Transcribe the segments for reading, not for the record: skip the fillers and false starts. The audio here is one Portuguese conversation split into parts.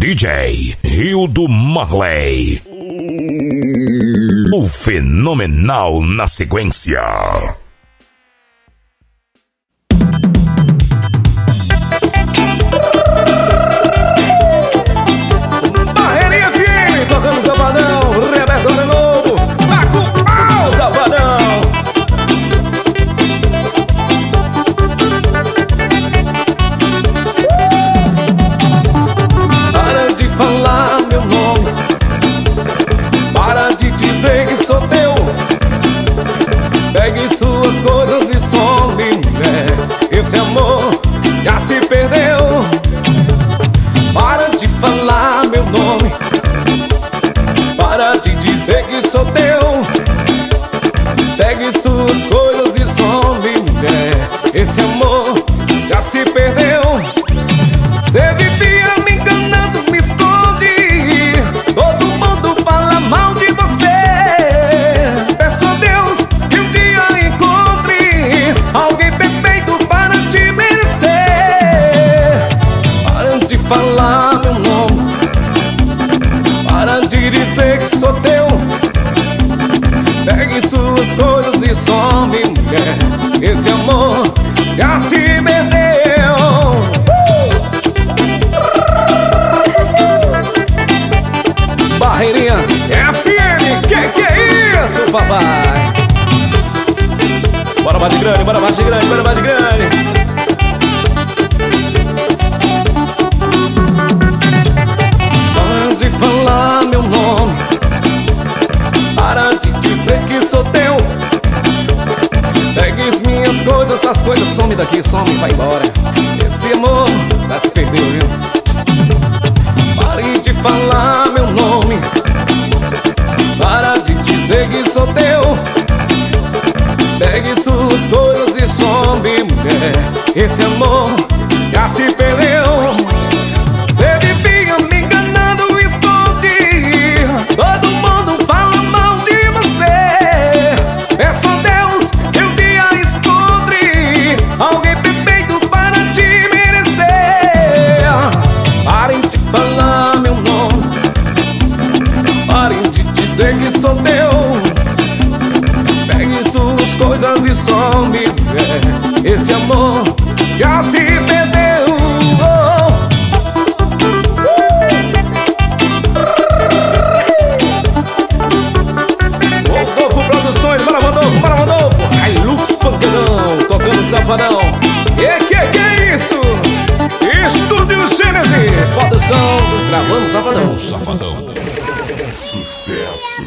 DJ Rildo Marley, o fenomenal na sequência. Barreirinha FM, tocando Salvador, Roberto de novo, tá com pau, Salvador. Falar meu nome, para de dizer que sou teu. Pegue suas coisas e some, né? Esse amor já se perdeu. Para de falar meu nome, para de dizer que sou teu. Pegue suas coisas e some, né? Esse amor já se perdeu. Você vivia me enganando, me esconde. Todo mundo fala mal de você. Peço a Deus que um dia encontre alguém perfeito para te merecer. Para de falar meu nome, para de dizer que sou teu. Pegue suas coisas e some, mulher. Esse amor já se perdeu. Barreirinha FM, que é isso, papai? Bora bate grande, bora bate grande, bora bate grande. Para de falar meu nome, para de dizer que sou teu. Pegue as minhas coisas, suas coisas, some daqui, some, vai embora. Esse amor já se perdeu, viu? Pare de falar meu nome, para de dizer que sou teu. Pegue suas coisas e some, mulher. Esse amor já se perdeu. Você vivia me enganando, me esconde. Todo mundo fala mal de você. Peço a Deus que um dia encontre alguém perfeito para te merecer. Parem de falar meu nome, parem de dizer que sou teu. Pegue suas coisas e some, é. Esse amor já se perdeu. Rodolfo Produções, para Rodolfo, ai Lux Pancadão, tocando safadão. E que é isso? Estúdio Gênesis, produção, gravando Safadão. Safadão é sucesso.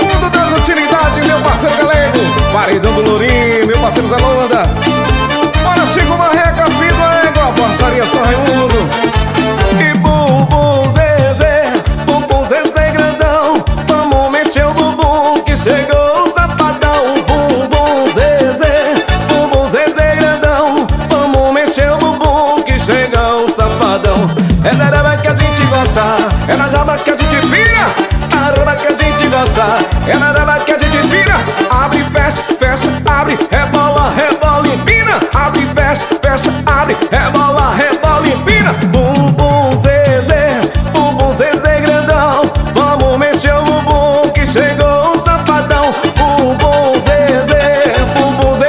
Mundo das utilidades, meu parceiro galego. Paredão do Lourinho, meu parceiro Zalanda. Olha Chico Marreca, vida égua, parçaria São Raimundo. E Bumbum Zezé grandão. Vamos mexer o bumbum que chegou. É da araba que a gente gosta, é da araba que a gente vira, a araba que a gente gosta, é da araba que a gente vira. Abre, fecha, fecha, abre, rebola, rebola, empina. Abre, fecha, fecha, abre, rebola, rebola, empina. Bumbum Zezé grandão, vamos mexer o bumbum que chegou o safadão. Bumbum Zezé grandão, vamos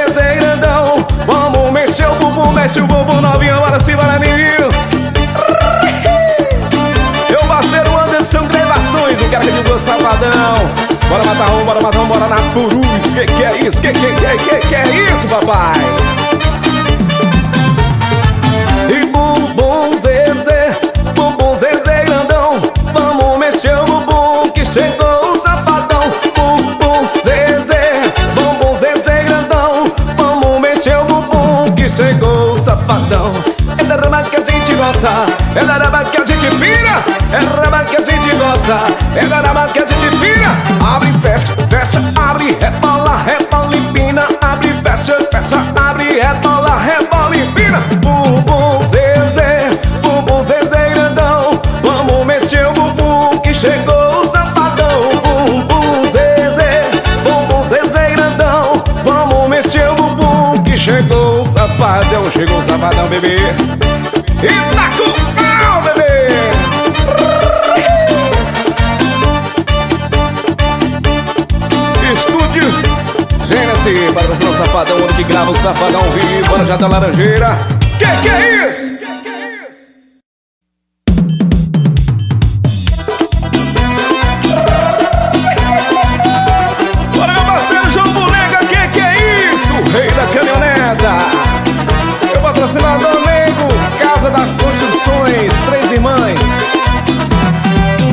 mexer o bumbum, mexe o bumbum novinha, bora se bora menino. O cara que ligou safadão. Bora matar um, bora na puruz. Que é isso? Que é isso, papai? E bumbum Zezé grandão. Vamos mexer o bumbum que chegou o safadão. Bumbum Zezé grandão. Vamos mexer o bumbum que chegou o safadão. É da araba que a gente gosta, é da araba que a gente vira, é da araba que a gente gosta, é da araba que a gente vira. Abre, fecha, fecha, abre, rebola, rebola, empina. Abre, fecha, fecha, abre, rebola, rebola, empina. Bumbum Zezé grandão, vamos mexer o bumbum que chegou o safadão. Bumbum Zezé grandão. Salvador, chegou o sabadão, bebê. E tá com pau, bebê. Estúdio Gênesis, para você no Safadão, onde que grava o Safadão vivo, bora já da Laranjeira. Que é isso? Domingo, Casa das Construções, Três Irmãs.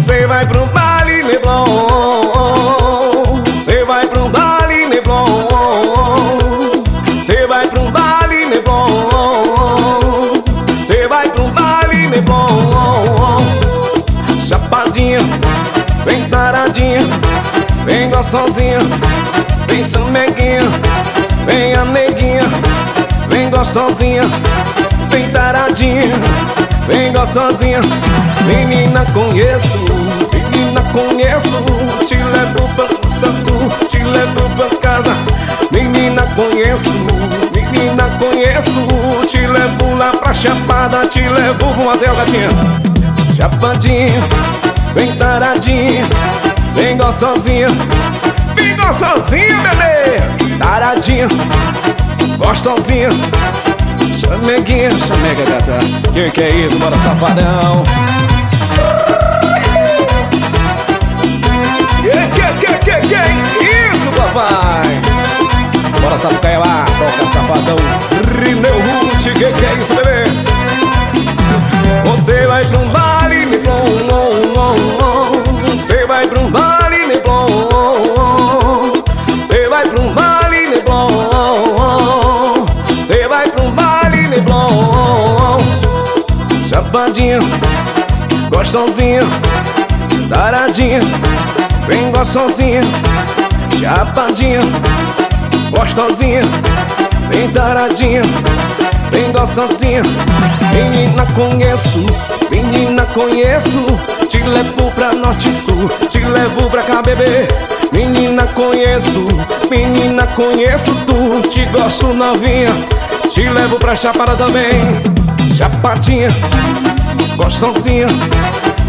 Você vai pro baile Leblon, você vai pro baile Leblon, você vai pro baile Leblon, você vai pro baile Leblon. Chapadinha, bem paradinha, bem gostosinha, bem chameguinha, bem a neguinha, vem gostosinha, vem taradinha, vem gostosinha. Menina conheço, te levo pra São Sul, te levo pra casa. Menina conheço, te levo lá pra Chapada, te levo até o gatinho. Chapadinha, vem taradinha, vem gostosinha, vem gostosinha, bebê. Taradinha, gostosinha, chameguinha, chamega gata. Que é isso, bora Safadão. Que é isso, papai. Bora Sapucaia lá, toca Safadão. Rimeu Ruth, que é isso, bebê. Você vai pra um baile Leblon, você vai pra um baile Leblon, você vai pra um baile Leblon, você vai pra um baile Leblon. Chapadinha, gostosinha, taradinha, vem gostosinha. Chapadinha, gostosinha, vem taradinha, vem gostosinha. Menina conheço, te levo pra norte e sul, te levo pra cá, bebê. Menina conheço tu, te gosto novinha, te levo pra Chapada também. Chapadinha, gostosinha,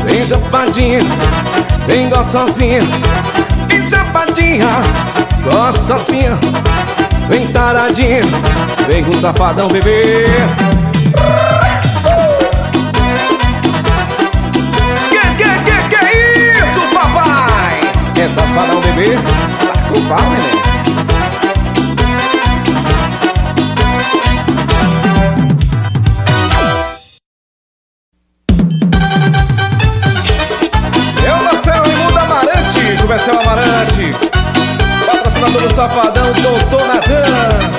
vem chapadinha, vem gostosinha, vem chapadinha, gostosinha, vem taradinha, vem com o Safadão, bebê. É Safadão, bebê, tá com pau, neném. É o Marcelo Rildo Amarante, Marcelo Amarante, patrocinador do Safadão, doutor Natan.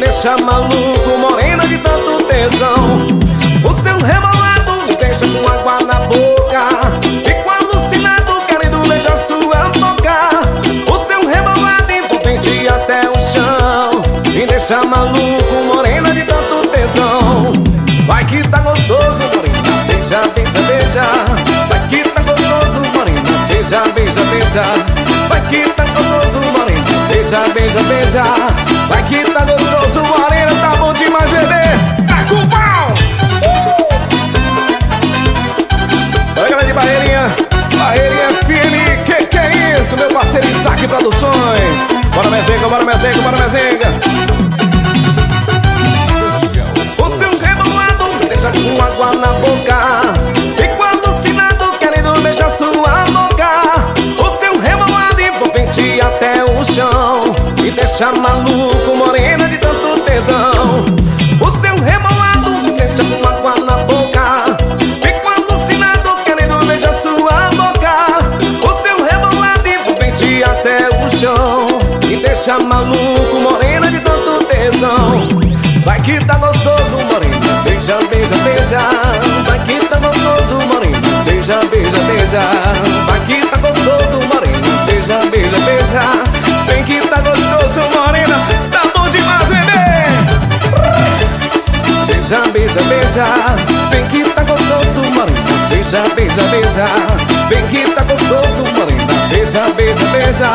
Deixa maluco, morena de tanto tesão. O seu rebolado me deixa com água na boca, fico alucinado querendo beijar sua boca. O seu rebolado envolvente até o chão, me deixa maluco, morena de tanto tesão. Vai que tá gostoso, morena, beija, beija, beija. Vai que tá gostoso, morena, beija, beija, beija. Vai que tá gostoso, morena, beija, beija, beija. Vai que tá gostoso, morena, tá bom demais, bebê. Tá com pau! Oi, galera de Barreirinha, Barreirinha FM, que é isso? Meu parceiro Isaac Produções. Bora, mezenga, bora, mezenga, bora, mezenga. O seu rebolado me deixa com água na boca, fico alucinado querendo beijar sua boca. O seu rebolado envolvente até o chão, me deixa maluco, morena de tanto tesão. O seu rebolado me deixa com água na boca, fico alucinado querendo beijar sua boca. O seu rebolado envolvente até o chão, me deixa maluco, morena de tanto tesão. Vai que tá gostoso, morena, beija, beija, beija. Vai que tá gostoso, morena, beija, beija, beija. Vai que tá gostoso, morena, beija, beija, beija. Vem que tá gostoso, morena, tá bom demais, bebê. beija, vem que tá gostoso, malandra. Beija, beija, beija, vem que tá gostoso, malandra. Beija, beija, beija,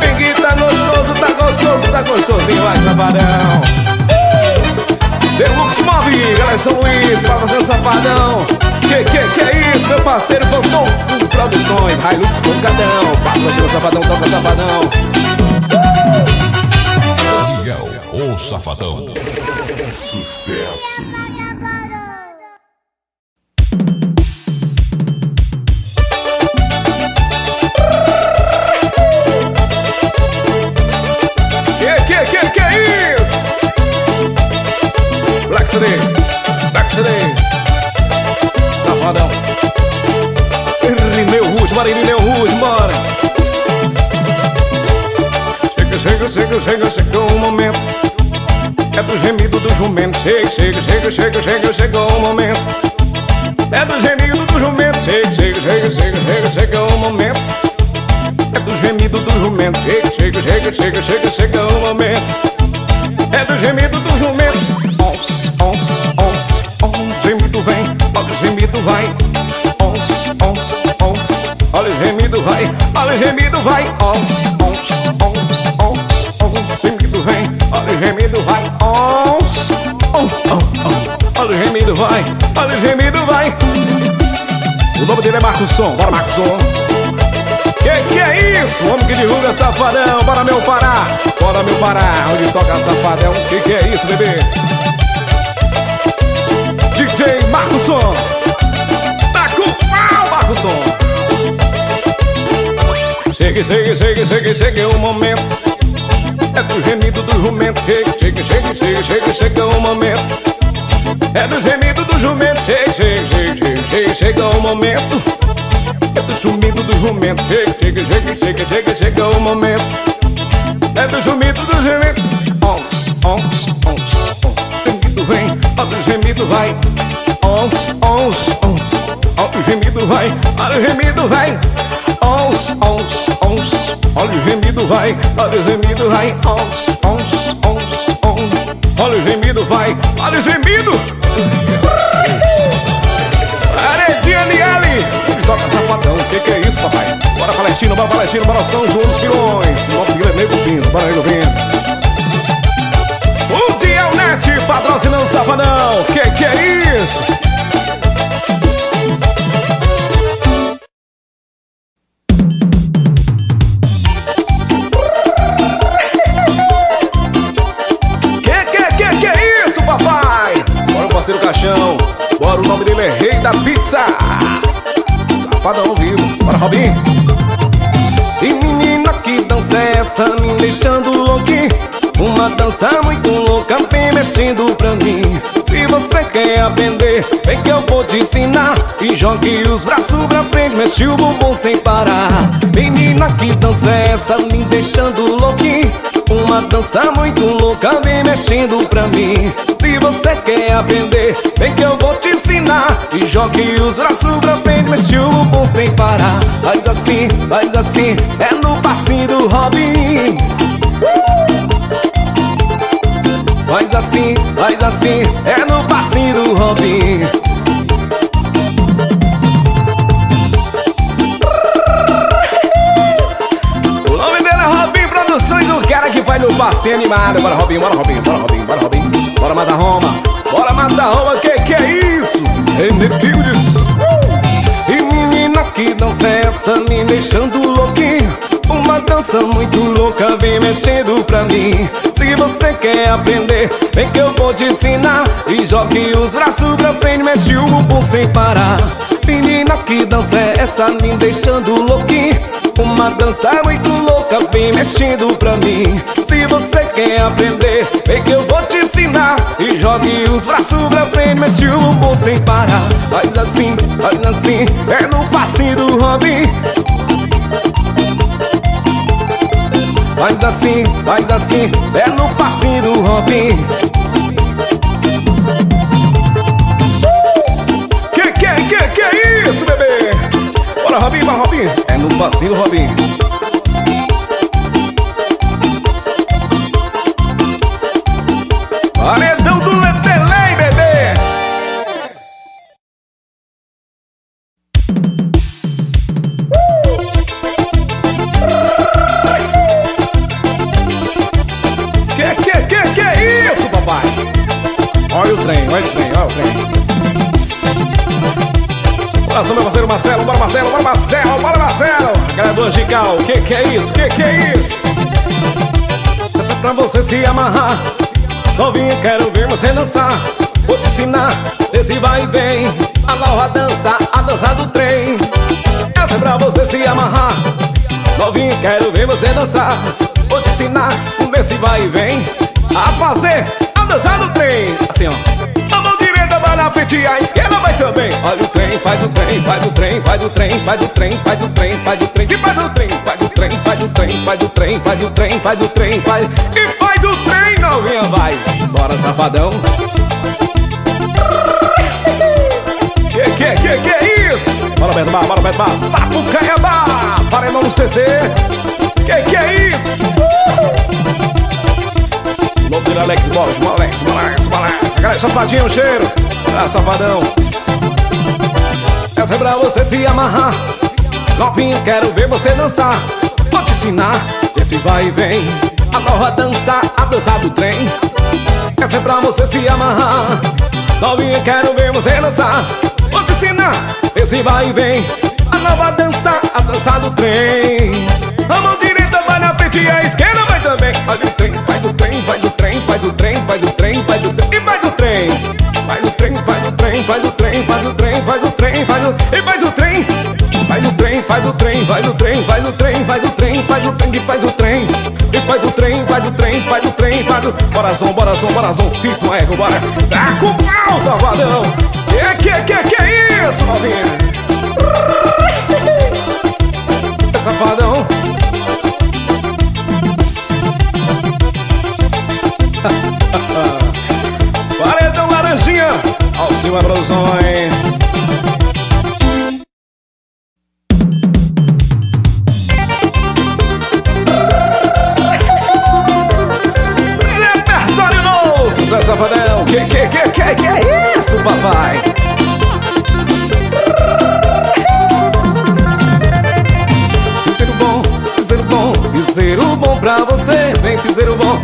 vem que tá gostoso, tá gostoso, tá gostosinho, vai, chapadão. Deluxe Move, galera, São Luís, pra fazer o safadão. Que é isso, meu parceiro, Bantom Produções, Hilux com cadão. Pra fazer o safadão, toca o safadão. Miguel, o safadão. Sucesso. Que é isso? Black City, Black City, safadão. Rimeu Rush, bora, Rimeu Rush, bora. Chega o momento. É do gemido do jumento, chegou o momento. É do gemido do jumento, chegou o momento. É do gemido do jumento, chegou o momento. É do gemido do jumento. Ons, ons, ons, ons, gemido vem, olha o gemido vai. Ons, ons, ons, olha o gemido vai, olha o gemido vai. Ons, ons, ons, ons, ons, gemido vem, olha o gemido vai. Olha o gemido vai, olha o gemido vai. O nome dele é Marcosson, bora Marcosson. Que é isso? O homem que divulga safadão, bora meu Pará, onde toca safadão. Que é isso, bebê? DJ Marcosson, tá com pau, Marcosson. Chega o momento. É do gemido do jumento, chega o momento. É do gemido do jumento, chega o momento. É do gemido do jumento, chega o momento. É do gemido do jumento. Ons, ons, ons, ons, gemido vem, ó do gemido vai. Ons, ons, ons, ó do gemido vai, ó do gemido vai. Ons, ons, ons, ó do gemido vai, ó do gemido vai. Ons, ons, ons, ons, olha o gemido, vai! Olha o gemido! Arediane L! Joga safadão, que é isso, papai? Bora Palestino, bora Palestino, bora São João dos Pilões! Nosso filho é nego vindo, bora nego vindo! Um dia o Net, patrocinando safadão! Que é isso? Caixão, bora, o nome dele é Rei da Pizza. Safadão vivo, bora Robinho. E menina, que dança é essa me deixando louquinho? Uma dança muito louca vem mexendo pra mim. Se você quer aprender, vem que eu vou te ensinar. E jogue os braços pra frente, mexe o bumbum sem parar. Menina, que dança é essa me deixando louquinho? Uma dança muito louca vem mexendo pra mim. Se você quer aprender, vem que eu vou te ensinar. E jogue os braços pra frente, mexe o bumbum sem parar. Faz assim, é no passinho do Robin. Faz assim, é no passinho do Robin. O nome dele é Robin Produções, o cara que faz no passinho animado. Bora Robin, bora Robin, bora Robin, bora Robin. Bora matar Roma, bora matar Roma, que é isso? E menina, que dança é essa me deixando louquinho? Uma dança muito louca vem mexendo pra mim. Se você quer aprender, vem que eu vou te ensinar. E jogue os braços pra frente, mexe o bumbum sem parar. Menina, que dança é essa me deixando louquinho? Uma dança muito louca vem mexendo pra mim. Se você quer aprender, vem que eu vou te ensinar. E jogue os braços pra frente, mexe o bumbum sem parar. Faz assim, é no passinho do Robin. Faz assim, é no passinho do Robin. Que é isso, bebê? Bora, Robin, vai, Robin. É no passinho do Robin. Paredão do Letelei, bebê. Marcelo, bora Marcelo, bora Marcelo, bora Marcelo. Gravador Gigal, que é isso, que é isso? Essa é pra você se amarrar. Novinha, quero ver você dançar. Vou te ensinar, desse vai e vem. A nova dança, a dança do trem. Essa é pra você se amarrar. Novinha, quero ver você dançar. Vou te ensinar, desse vai e vem. A fazer, a dança do trem. Assim ó, a mão direita vai na frente, a esquerda vai também. Olha o trem, faz o trem, faz o trem, faz o trem, faz o trem, faz o trem, faz o trem, faz o trem, faz o trem, faz o trem, faz o trem, faz o trem, faz o trem, faz e faz o trem, novinha, vai. Bora, safadão. Que é isso? Bora, Beto Bar, sapo canhaba. Para irmão no CC. Que é isso? Lobo do Alex Borges, balança. Galera, safadinho, cheiro. Ah, safadão. Essa é pra você se amarrar. Novinho, quero ver você dançar. Vou te ensinar, esse vai e vem. A nova dança, a dança do trem. Essa é pra você se amarrar. Novinha, quero ver você dançar. Vou te ensinar, esse vai e vem. A nova dança, a dança do trem. A mão direita vai na frente e a esquerda vai também. Olha o trem, faz o trem, faz o trem, faz o trem, faz o trem, faz o trem, e faz o trem. Faz o trem, faz o trem, faz o trem, faz o trem, faz o trem, faz o... e faz o trem. Faz o trem, faz o trem, faz o trem, faz o trem, faz o trem, faz o trem, e faz o trem. E faz o trem, faz o trem, faz o trem, faz o... Bora som, fica o ego, bora. Tá com pau, Salvador. Que é isso, novinha? É safadão. Paredão Laranjinha, Alcima Produções. Repertório novo, sucesso safadão. Que é isso, papai? Piseiro bom pra você, vem piseiro bom, o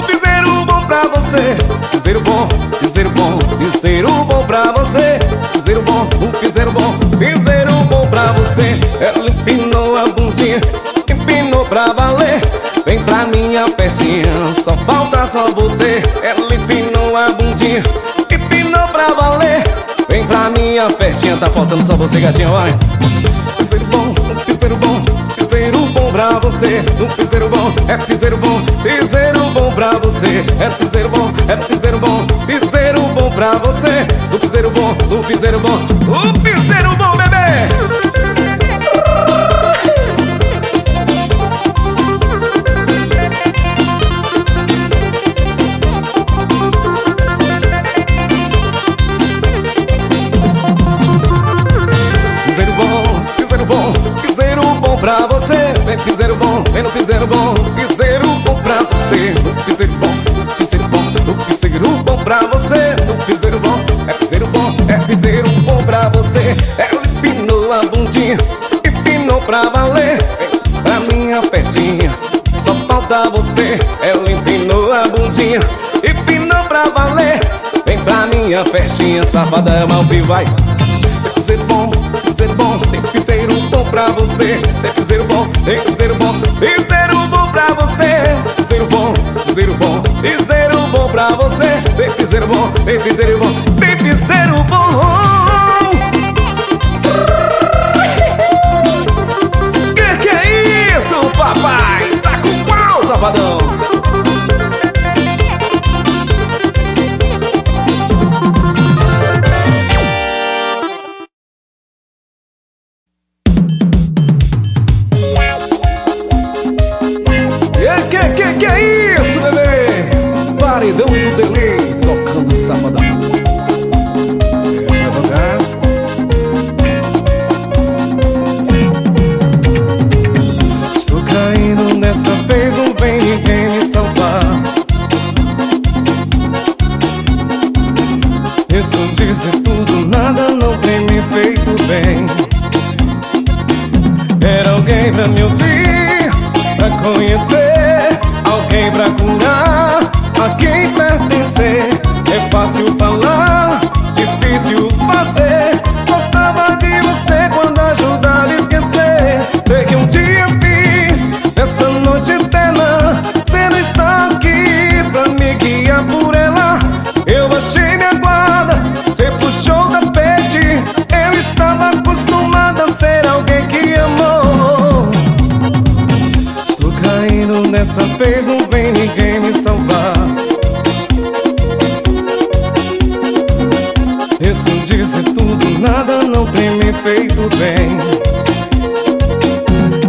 piseiro bom pra você. Piseiro bom, piseiro bom, piseiro bom pra você. Piseiro bom, o piseiro bom, piseiro bom pra você. Ela empinou a bundinha, empinou pra valer. Vem pra minha festinha, só falta só você. Ela empinou a bundinha, empinou pra valer. Vem pra minha festinha, tá faltando só você, gatinha, vai. Piseiro bom, piseiro bom. Piseiro bom pra você, um piseiro bom, é piseiro bom pra você, é piseiro bom pra você, um piseiro bom, um piseiro bom, um piseiro bom, bebê. Piseiro bom, piseiro bom, piseiro bom pra você, vem piseiro bom, vem no piseiro bom pra você, no piseiro bom, no piseiro bom pra você, no piseiro bom, é piseiro bom, é piseiro bom pra você, ela empinou a bundinha, empinou pra valer, vem pra minha festinha, só falta você, ela empinou a bundinha, empinou pra valer, vem pra minha festinha, safada mal que vai. Piseiro bom, tem piseiro bom pra você. Tem piseiro bom, piseiro bom pra você. Piseiro bom, piseiro bom pra você. Tem piseiro bom, tem piseiro bom, tem piseiro bom. Que é isso, papai? Tá com pau, safadão. Que é isso, bebê? Paredão do delay, tocando sabadão. Vai tocar. Estou caindo nessa vez, não vem ninguém centena. Cê não está aqui pra me guiar por ela. Eu baixei minha guarda, cê puxou o tapete. Eu estava acostumada a ser alguém que amou. Estou caindo nessa vez, não vem ninguém me salvar. Isso disse tudo, nada não tem me feito bem.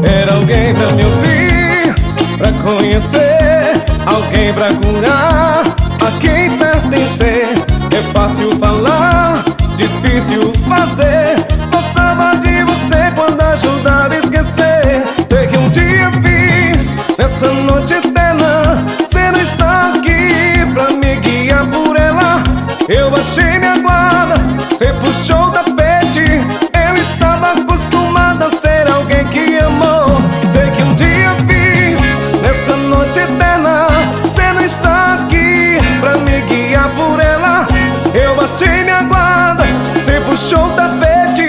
Era alguém pra me ouvir, pra conhecer, alguém pra curar a quem pertencer. É fácil falar, difícil fazer. Passava de você quando ajudava a esquecer. Sei que um dia fiz, nessa noite eterna. Cê não está aqui pra me guiar por ela. Eu baixei minha guarda, cê puxou o tapete. Eu estava acostumada a ser alguém que amou. Sei que um dia fiz, nessa noite eterna. Cê não está aqui pra me guiar por ela. Eu baixei minha guarda, cê puxou o tapete.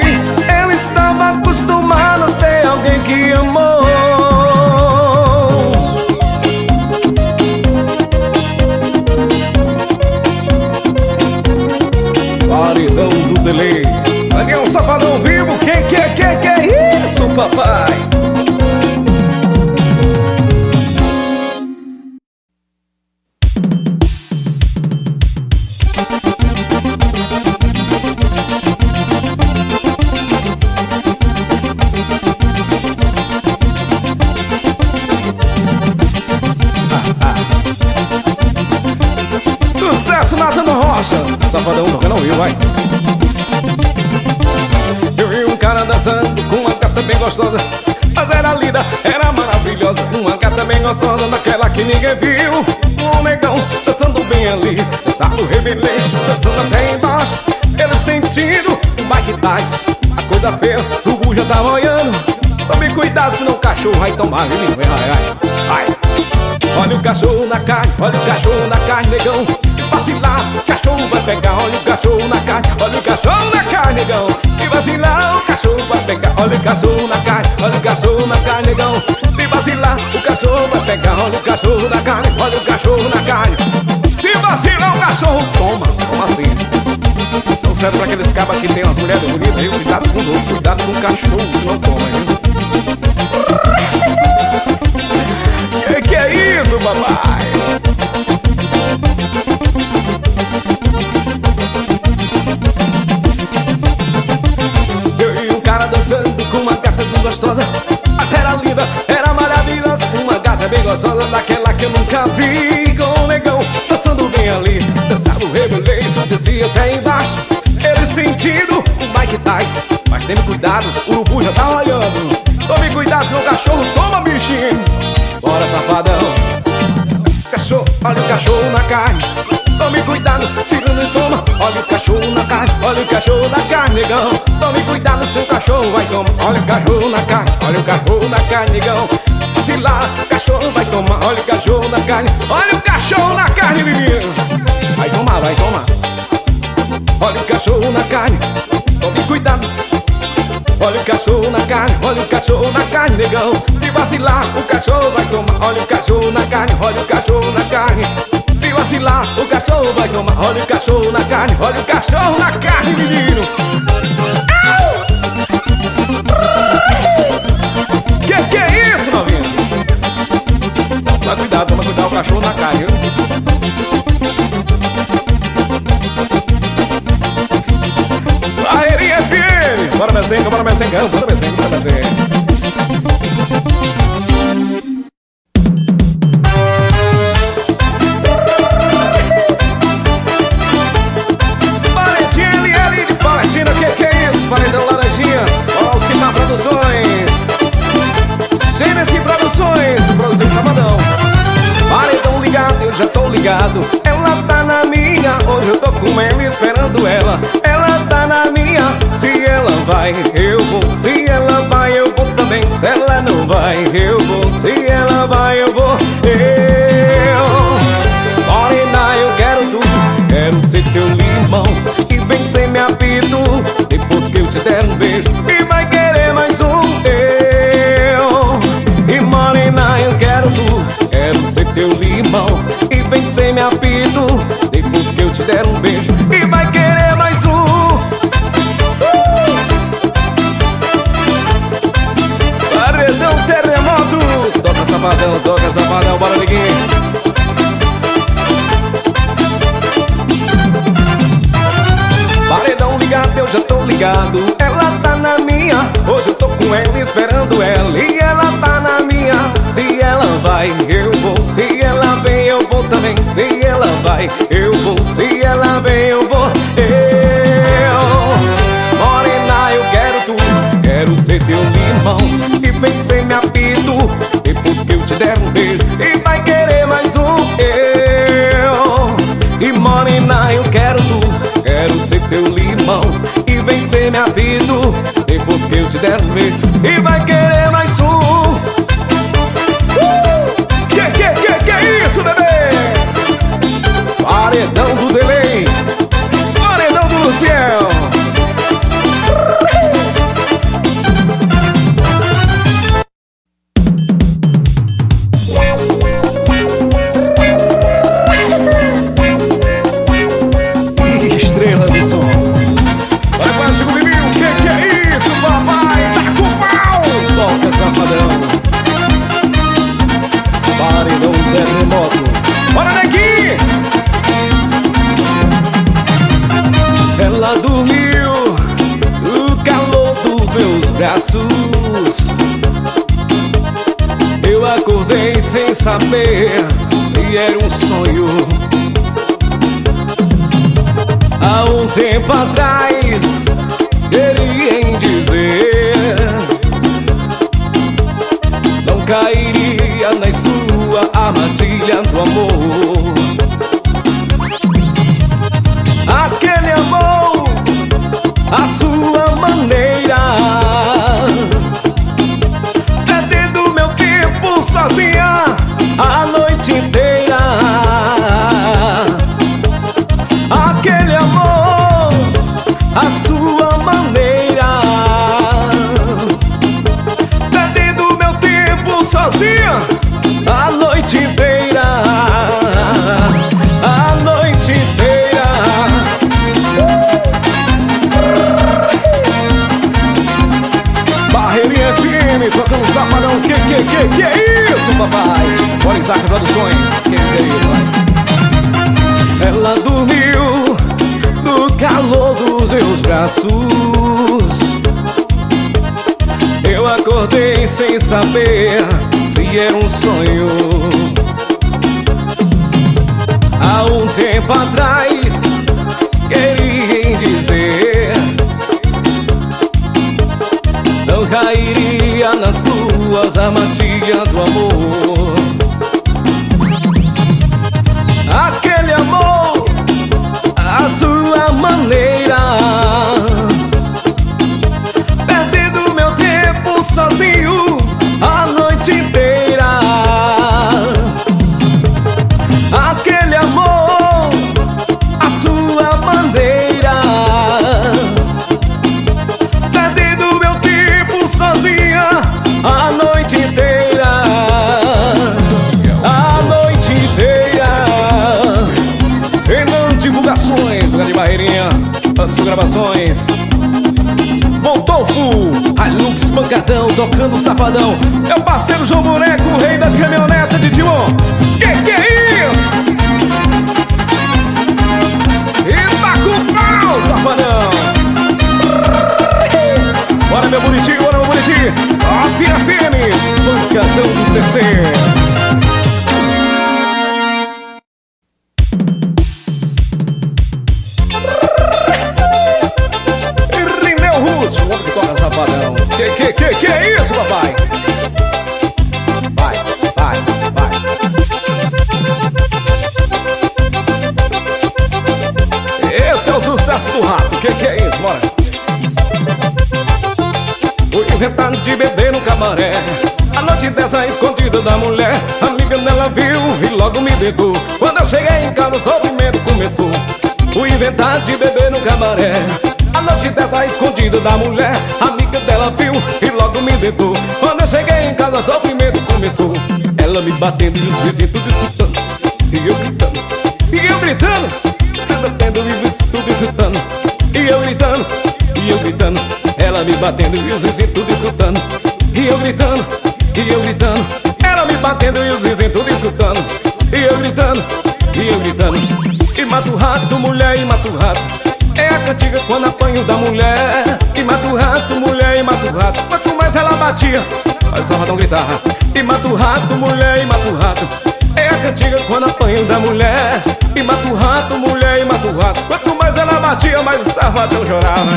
Eu estava acostumado a ser alguém que amou. Paredão do delay. Aqui é um safadão vivo. Quem que é isso, papai? Safadão tocando ao vivo, vai. Eu vi um cara dançando com uma gata bem gostosa. Mas era linda, era maravilhosa. Uma gata bem gostosa, daquela que ninguém viu. Um negão dançando bem ali, dançando reveleixo, dançando até embaixo. Ele sentindo o baile tais. A coisa feia, o burro já tá olhando. Tome cuidado, senão o cachorro vai tomar ele. Ai, ai. Olha o cachorro na carne, olha o cachorro na carne, negão. Vacilar, o cachorro vai pegar, olha o cachorro na carne, olha o cachorro na carne, negão. Se vacilar, o cachorro vai pegar, olha o cachorro na carne, olha o cachorro na carne, negão. Se vacilar, o cachorro vai pegar, olha o cachorro na carne, olha o cachorro na carne. Se vacilar, o cachorro toma, toma assim. São certo pra aqueles cabas que tem umas mulheres bonitas, viu? Cuidado com os outros, cuidado com o cachorro, se não toma, viu? Que é isso, papai? Com uma gata bem gostosa, mas era linda, era maravilhosa. Uma gata bem gostosa, daquela que eu nunca vi. Com um negão, dançando bem ali, dançava o reboleixo, descia até embaixo. Ele sentindo o Mike Tais. Mas teme cuidado, o urubu já tá olhando. Tome cuidado, senão o cachorro toma, bichinho. Bora, safadão. Cachorro, olha o cachorro na carne. Tome cuidado, segura e toma. Olha o cachorro na carne, olha o cachorro na carne, negão. Tome cuidado, seu cachorro vai tomar. Olha o cachorro na carne, olha o cachorro na carne, negão. Se lá, o cachorro vai tomar. Olha o cachorro na carne, olha o cachorro na carne, menino. Vai tomar, vai tomar. Olha o cachorro na carne, tome cuidado. Olha o cachorro na carne, olha o cachorro na carne, negão. Se vacilar, o cachorro vai tomar. Olha o cachorro na carne, olha o cachorro na carne. Se vacilar, o cachorro vai tomar. Olha o cachorro na carne, olha o cachorro na carne, menino. Que é isso, novinho? Toma cuidado, o cachorro na carne, viu? Barreirinha FM! Bora, mezenga, bora, mezenga, bora, mezenga, bora, mezenga. Já tô ligado, ela tá na minha. Hoje eu tô com ela esperando ela. Ela tá na minha. Se ela vai, eu vou. Se ela vai, eu vou também. Se ela não vai, eu vou. Se ela vai, eu vou. Eu, morena, eu quero tudo. Quero ser teu limão e vem ser minha vida. Depois que eu te der um beijo e vai querer mais um. Eu, e morena, eu quero tudo. teu limão e vem sem me apito, depois que eu te der um beijo e vai querer mais um. Paredão terremoto, toca safadão, bora neguinho. Paredão ligado, eu já tô ligado, ela tá na minha. Hoje eu tô com ela, esperando ela, e ela tá na minha. Se ela vai, eu vou. Se ela vem, eu vou também. Se ela vai, eu vou. Se ela vem, eu vou. Eu, morena, eu quero tu, quero ser teu limão e vem sem me apito, depois que eu te der um beijo e vai querer mais um. Eu, e morena, eu quero tu, quero ser teu limão e vem ser minha vida, depois que eu te der um beijo e vai querer mais um. Que é isso, bebê? Paredão do Delay, paredão do Luciel. Eu acordei sem saber se era um sonho. Há um tempo atrás queria em dizer, não cairia na sua armadilha do amor. Aquele amor, a sua maneira, sozinha a noite inteira. Aquele amor, a sua maneira, perdendo meu tempo sozinha a noite inteira. A noite inteira. Barreirinha FM, tocando um safadão. Que é isso? Papai, Borizar Produções, quem queria? Ela dormiu no calor dos meus braços. Eu acordei sem saber se era um sonho. Há um tempo atrás queria dizer, não cairia nas suas armadilhas do amor. Aquele amor, a sua maneira, perdendo meu tempo sozinho a noite inteira. Aquele amor, a sua maneira, perdendo meu tempo sozinha a noite inteira. A noite inteira. Renan Divulgações, grande Barreirinha, todas as gravações. Montolfo, Alux Pancadão, tocando safadão. Meu parceiro João Moreira, o rei da caminhoneta de Timon. Que é isso? Eita com pau, safadão. Bora, meu bonitinho, bora, meu bonitinho. Vira firme, pancadão do CC. Rineu Ruth, o homem que toca safadão. Que é isso, papai? Vai, vai, vai. Esse é o sucesso do rato. Que é isso, bora? Inventado de beber no cabaré, a noite dessa escondida da mulher. Amiga dela viu e logo me ligou. Quando eu cheguei em casa o sofrimento começou. O inventado de beber no cabaré, a noite dessa escondida da mulher. Amiga dela viu e logo me ligou. Quando eu cheguei em casa o sofrimento começou. ela me batendo e os vizinhos tudo escutando. E eu gritando, e eu gritando, ela batendo e os vizinhos tudo escutando. E eu gritando, e eu gritando, ela me batendo e os vizinhos tudo escutando. E eu gritando, e eu gritando, ela me batendo e os vizinhos tudo escutando. E eu gritando, e eu gritando. E mato o rato, mulher, e mato o rato. É a cantiga quando apanho da mulher. E mato o rato, mulher, e mato o rato. Quanto mais ela batia, mais ela não gritava. E mato o rato, mulher, e mato o rato. É a cantiga quando apanho da mulher. E mato o rato, mulher, e mato o rato. Quanto mais ela batia, mais o Salvador chorava.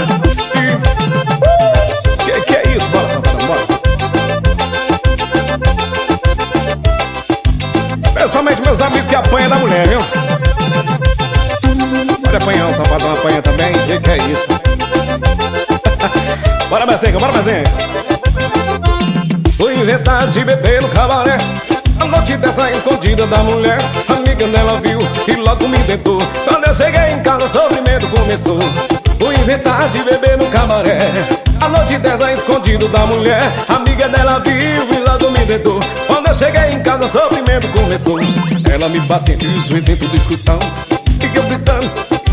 E... que é isso? Bora, Salvador, bora. Especialmente meus amigos que apanham da mulher, viu? Apanhar, o Salvador apanha também, que é isso? Bora, Mazenga, bora, Mazenga. Vou inventar de beber no cabaré, a noite dessa escondida da mulher. A amiga dela viu e logo me inventou. Quando eu cheguei em casa, o sofrimento começou. Vou inventar de beber no cabaré, a noite dessa escondida da mulher. A amiga dela viu e logo me inventou. Quando eu cheguei em casa, o sofrimento começou. Ela me batendo e os vizinhos tudo escutando. E eu gritando,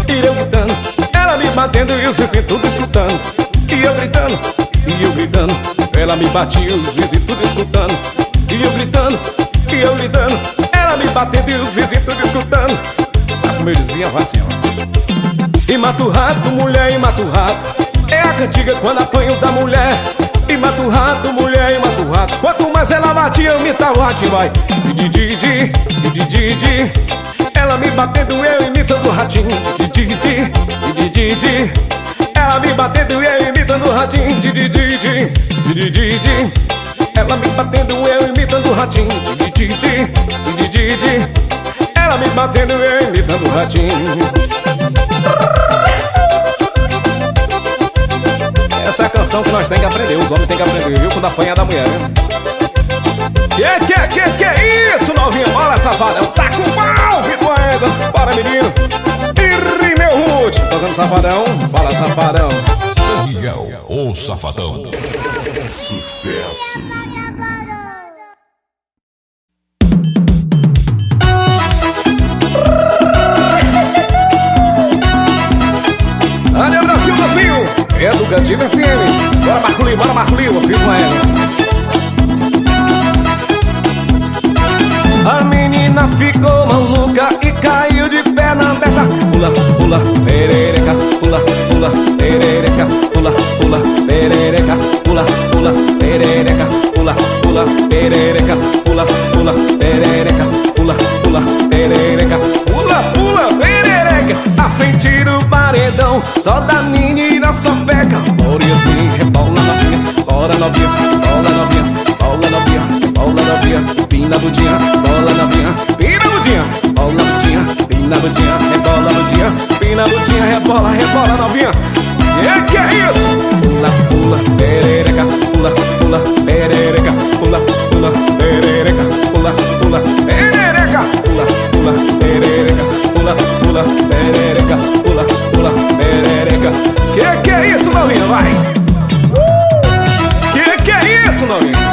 e eu gritando, ela me batendo e os vizinhos tudo escutando. E eu gritando, ela me batia e os vizinhos tudo escutando. E eu gritando, ela me batendo e os vizinhos tudo escutando. Sabe como eu dizia, vai assim, ó. E mato o rato, mulher, e mato o rato. É a cantiga quando apanho da mulher. E mato o rato, mulher, e mato o rato. Quanto mais ela batia, eu me tarde, vai. Ela me batendo, eu imitando o ratinho. Ela me batendo, eu imitando o ratinho. Ela me batendo, eu imitando o ratinho. Ela me batendo, eu imitando o ratinho. Essa é a canção que nós temos que aprender. Os homens têm que aprender, viu? Quando apanha da mulher, viu? Que é isso, novinha? Bola, safada, tá com pau, Vitor Ega. Para, menino. Irri, meu Ruth. Tocando safadão, bola, safadão. Daniel, o safadão. É sucesso. Olha, Brasil, Brasil. É do Candido FM. Bora, Marcolinho, Vitor Ega. A menina ficou maluca e caiu de perna aberta. Pula, pula, perereca, pula, pula, perereca, pula, pula, perereca, pula, pula, perereca, pula, pula, perereca, pula, pula, perereca, pula, pula, perereca, pula, pula, perereca. A frente do paredão, só da menina só peca. Por isso que rebola novinha, bora novinha, bola novinha, bola novinha. Bola novinha, pina budinha, bola novinha, pina budinha. Bola budinha, pina budinha, rebola budinha, pina budinha, rebola, rebola novinha. É que é isso? Pula, pula, perereca, pula, pula, perereca, pula, pula, perereca, pula, pula, perereca, pula, pula, perereca, pula, pula, perereca, pula, pula, perereca. Que é isso, novinha? Vai! Que é isso, novinha?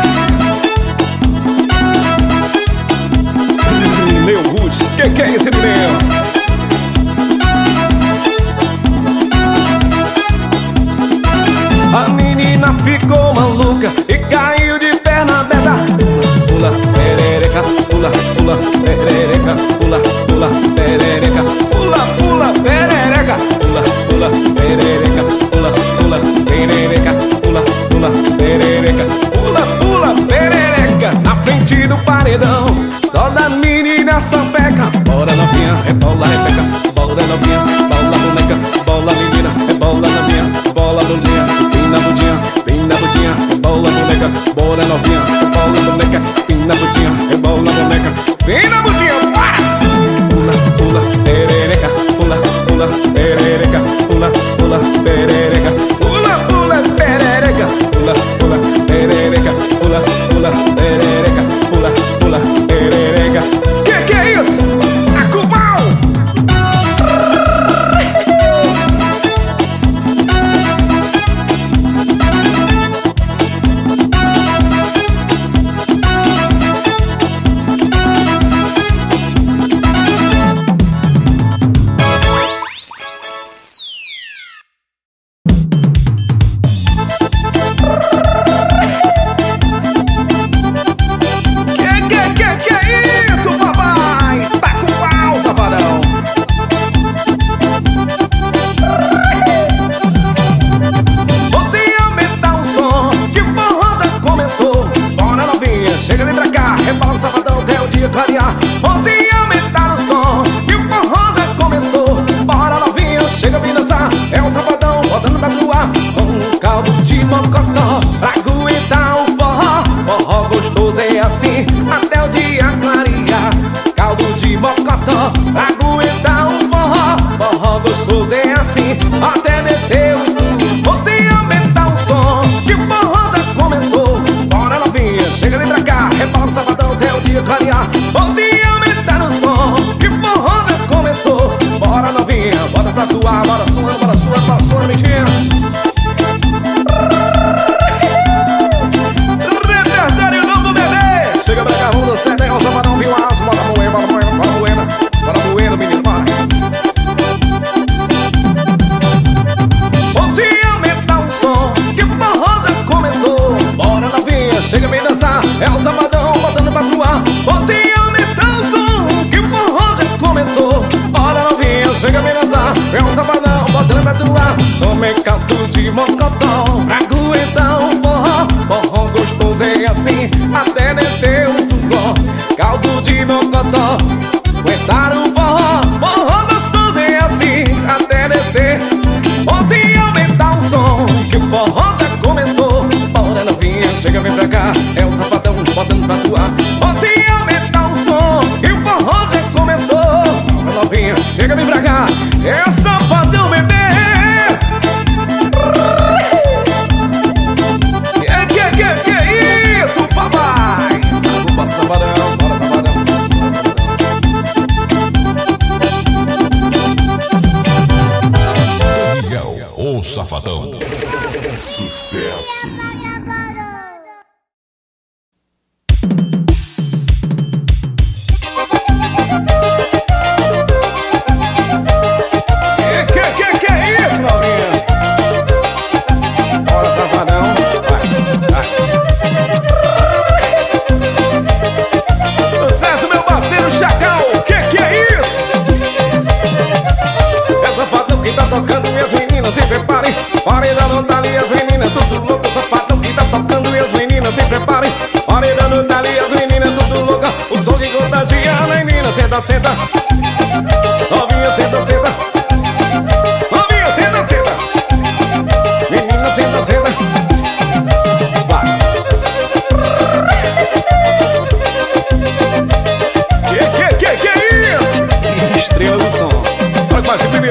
Meu Ruth, que é esse menino? A menina ficou maluca e caiu de perna aberta. Pula, perereca, pula, pula, perereca, pula, pula, perereca, pula, pula, perereca, pula, pula, perereca, pula, pula, perereca, pula, pula, perereca, pula, pula, perereca. Na frente do paredão, só da menina só peca. Bora novinha, rebola, rebeca. Bora novinha, bola boneca. Bola menina, rebola novinha. Bola bolinha, pina budinha. Pina budinha, rebola boneca. Bora novinha, rebola boneca. Pina budinha, rebola boneca. Pina budinha, para! Pula, pula, perereca. Pula, pula, perereca. Pula, pula, perereca. Pula, pula, perereca. Pula, pula, perereca. Pula, pula, perereca. Pula, pula, perereca. Que é isso? Acubal! onde aumentar o som, que o forró já começou. Bora novinha, chega me dançar, é um sabadão rodando pra voar, com um caldo de mocotó pra aguentar o forró. Forró gostoso é assim, até o dia clarear. Caldo de mocotó pra aguentar o forró. Forró gostoso é assim, até descer o sul. Onde aumentar o som, que o forró já começou. Bora novinha, chega vem pra cá, repara o sabadão até o dia clarear. Onde aumentar o som, que o forró já começou. Bora novinha, bota pra suar, bora suar, bora suar, bora suar, mentira. Chega bem dançar, é o sabadão botando pra voar. Onde aumentar o som, que o forró já começou. Bora novinha, chega bem dançar, é o sabadão botando pra voar. Tomei caldo de mocotó pra aguentar o forró. Forró gostoso é assim, até descer o suor. Caldo de mocotó, aguentar o forró. Forró gostoso é assim, até descer. Onde aumentar o som, que o forró já começou. Bora novinha, chega bem pra cá, é o sabadão botando pra voar. Onde aumentar o som, e o forró já começou. Bora novinha, chega bem pra cá, é o sabadão bebê. Que isso, papai? Bora sabadão, bora sabadão. Miguel, o safadão. Sucesso. Que é isso, novinha? Bora, safadão. Vai. Sucesso, meu parceiro Chacal. Que é isso? É safadão que tá tocando, minhas meninas, se preparem. Paredão não tá ali, as meninas, tudo louca. O safadão que tá tocando e as meninas se preparem. Paredão não tá ali, as meninas, tudo louca. O som que contagia a menina, senta, senta. Novinha, senta, senta. Novinha, senta, senta. Menina, senta, senta. Vai. Que é isso? Estrela do som. Vai mais, primeiro.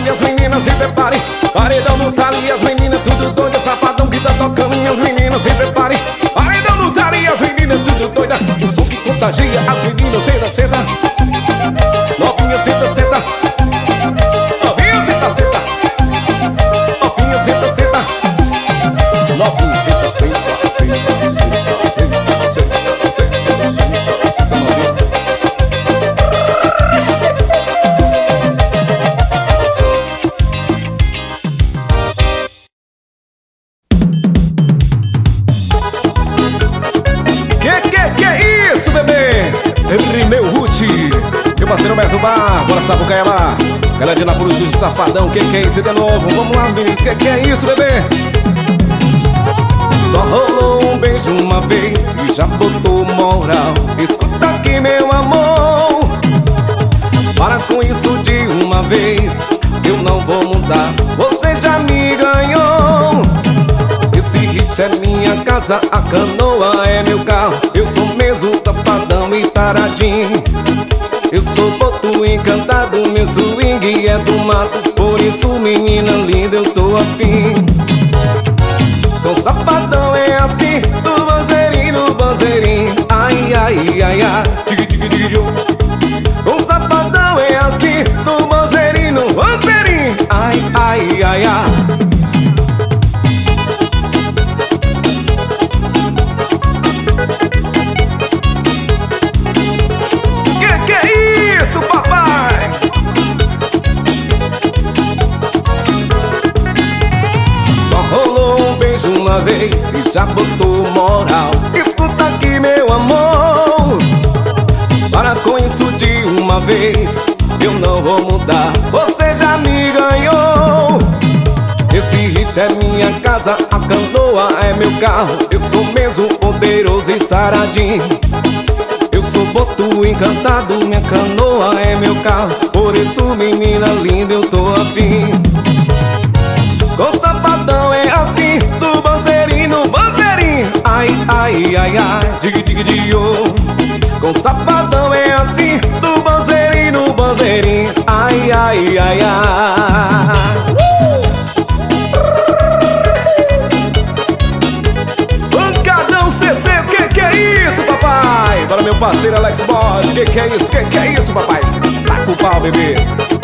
Minhas meninas se preparem, paredão no tali, as meninas tudo doida. Safadão que tá tocando, minhas meninas se preparem, paredão no tali, as meninas tudo doida. O som que contagia as meninas, senta, senta. Novinha, senta, senta. Novinha, senta, senta. Novinha, senta, senta. Novinha, senta, senta. Bora sapucaia lá, galera de Napoli do Safadão, que é isso de novo? Vamos lá, menino, que é isso, bebê? Só rolou um beijo uma vez e já botou moral. Escuta aqui, meu amor, para com isso de uma vez, eu não vou mudar, você já me ganhou. Esse hit é minha casa, a canoa é meu carro, eu sou mesmo tapadão e taradinho. Eu sou boto encantado, meu swing é do mato. Por isso, menina linda, eu tô afim. Com safadão é assim, do banzeirinho, do banzeirinho. Ai, ai, ai, ai. Com safadão é assim, do banzeirinho, do banzeirinho. Ai, ai, ai, ai. Uma vez e já botou moral. Escuta aqui, meu amor, para com isso de uma vez, eu não vou mudar, você já me ganhou. Esse hit é minha casa, a canoa é meu carro, eu sou mesmo poderoso e saradinho. boto encantado, minha canoa é meu carro. Por isso, menina linda, eu tô afim. Com sapatão é assim, do banzeirinho, banzeirinho. Ai, ai, ai, ai, dig, dig, dig, oh. Com sapatão é assim, do banzeirinho, banzeirinho. Ai, ai, ai, ai. Bora, meu parceiro Alex Borges, que é isso, que é isso, papai? Taca o pau, bebê.